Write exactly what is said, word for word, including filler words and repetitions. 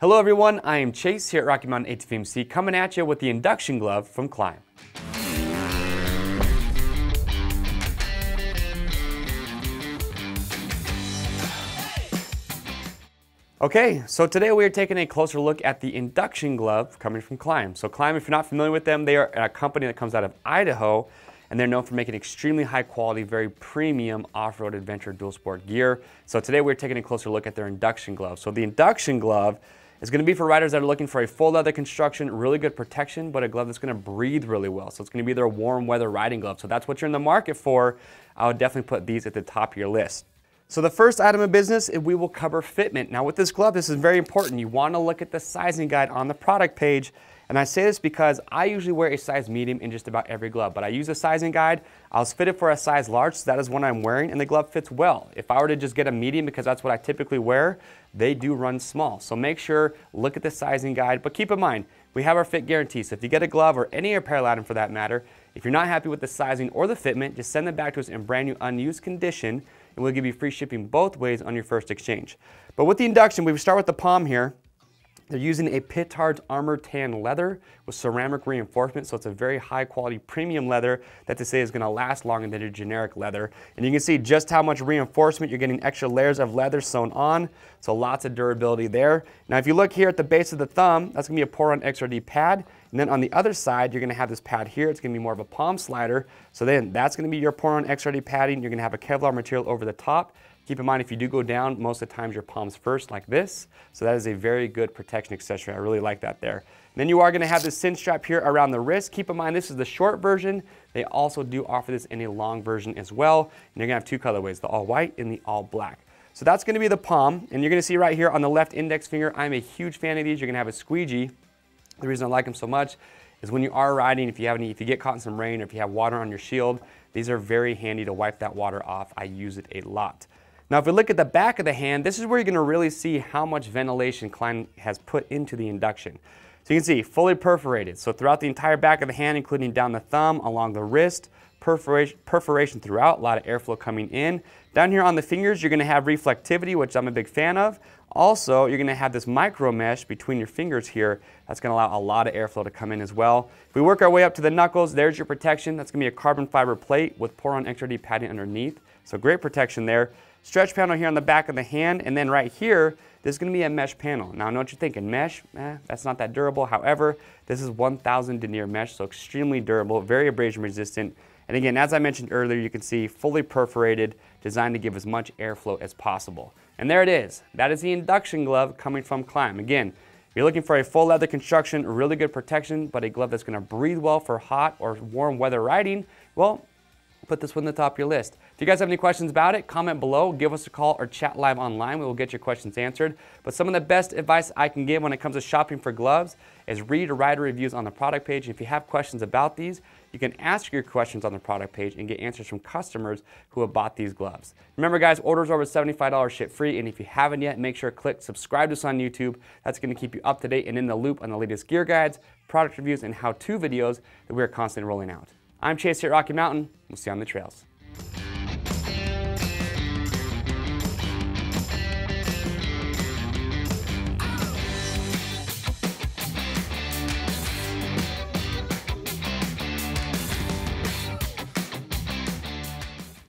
Hello everyone, I am Chase here at Rocky Mountain A T V M C, coming at you with the Induction Glove from Klim. Okay, so today we are taking a closer look at the Induction Glove coming from Klim. So Klim, if you're not familiar with them, they are a company that comes out of Idaho, and they're known for making extremely high quality, very premium off-road adventure dual sport gear. So today we're taking a closer look at their Induction Glove. So the Induction Glove is gonna be for riders that are looking for a full leather construction, really good protection, but a glove that's gonna breathe really well. So it's gonna be their warm weather riding glove. So that's what you're in the market for. I would definitely put these at the top of your list. So the first item of business, we will cover fitment. Now with this glove, this is very important. You want to look at the sizing guide on the product page. And I say this because I usually wear a size medium in just about every glove, but I use a sizing guide. I was fitted for a size large, so that is what I'm wearing, and the glove fits well. If I were to just get a medium, because that's what I typically wear, they do run small. So make sure, look at the sizing guide, but keep in mind, we have our fit guarantee. So if you get a glove or any apparel item for that matter, if you're not happy with the sizing or the fitment, just send them back to us in brand new unused condition, and we'll give you free shipping both ways on your first exchange. But with the Induction, we start with the palm here. They're using a Pittards Armortan leather with ceramic reinforcement, so it's a very high quality premium leather that they say is going to last longer than your generic leather. And you can see just how much reinforcement, you're getting extra layers of leather sewn on, so lots of durability there. Now if you look here at the base of the thumb, that's going to be a Poron X R D pad, and then on the other side, you're going to have this pad here. It's going to be more of a palm slider, so then that's going to be your Poron X R D padding. You're going to have a Kevlar material over the top. Keep in mind, if you do go down, most of the times your palm's first like this. So that is a very good protection accessory. I really like that there. And then you are gonna have this cinch strap here around the wrist. Keep in mind, this is the short version. They also do offer this in a long version as well. And you're gonna have two colorways, the all white and the all black. So that's gonna be the palm. And you're gonna see right here on the left index finger, I'm a huge fan of these. You're gonna have a squeegee. The reason I like them so much is when you are riding, if you have any, if you get caught in some rain or if you have water on your shield, these are very handy to wipe that water off. I use it a lot. Now if we look at the back of the hand, this is where you're going to really see how much ventilation Klim has put into the Induction. So you can see fully perforated, so throughout the entire back of the hand, including down the thumb, along the wrist, perforation, perforation throughout, a lot of airflow coming in. Down here on the fingers, you're going to have reflectivity, which I'm a big fan of. Also, you're going to have this micro mesh between your fingers here. That's going to allow a lot of airflow to come in as well. If we work our way up to the knuckles, there's your protection. That's going to be a carbon fiber plate with Poron X R D padding underneath. So great protection there. Stretch panel here on the back of the hand, and then right here, this is going to be a mesh panel. Now I know what you're thinking, mesh, eh, that's not that durable. However, this is one thousand denier mesh, so extremely durable, very abrasion resistant. And again, as I mentioned earlier, you can see fully perforated, designed to give as much airflow as possible. And there it is. That is the Induction Glove coming from Klim. Again, if you're looking for a full leather construction, really good protection, but a glove that's going to breathe well for hot or warm weather riding, well, put this one on the top of your list. If you guys have any questions about it, comment below, give us a call, or chat live online. We will get your questions answered. But some of the best advice I can give when it comes to shopping for gloves is read rider reviews on the product page. And if you have questions about these, you can ask your questions on the product page and get answers from customers who have bought these gloves. Remember guys, orders over seventy-five dollars ship free, and if you haven't yet, make sure to click subscribe to us on YouTube. That's going to keep you up to date and in the loop on the latest gear guides, product reviews, and how-to videos that we are constantly rolling out. I'm Chase here at Rocky Mountain. We'll see you on the trails.